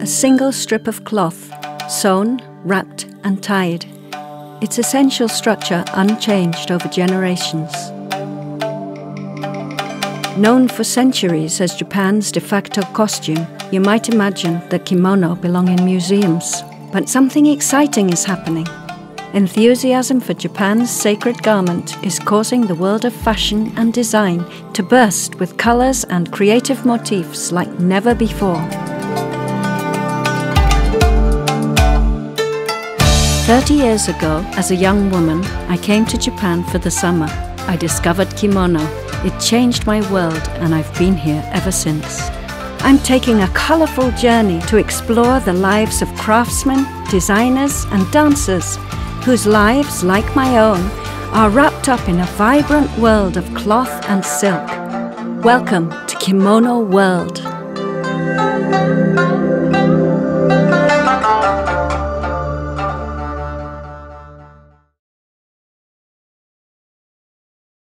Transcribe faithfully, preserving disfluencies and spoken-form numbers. a single strip of cloth, sewn, wrapped and tied, its essential structure unchanged over generations. Known for centuries as Japan's de facto costume, you might imagine that kimono belong in museums. But something exciting is happening. Enthusiasm for Japan's sacred garment is causing the world of fashion and design to burst with colors and creative motifs like never before. Thirty years ago, as a young woman, I came to Japan for the summer. I discovered kimono. It changed my world, and I've been here ever since. I'm taking a colorful journey to explore the lives of craftsmen, designers, and dancers, whose lives, like my own, are wrapped up in a vibrant world of cloth and silk. Welcome to Kimono World.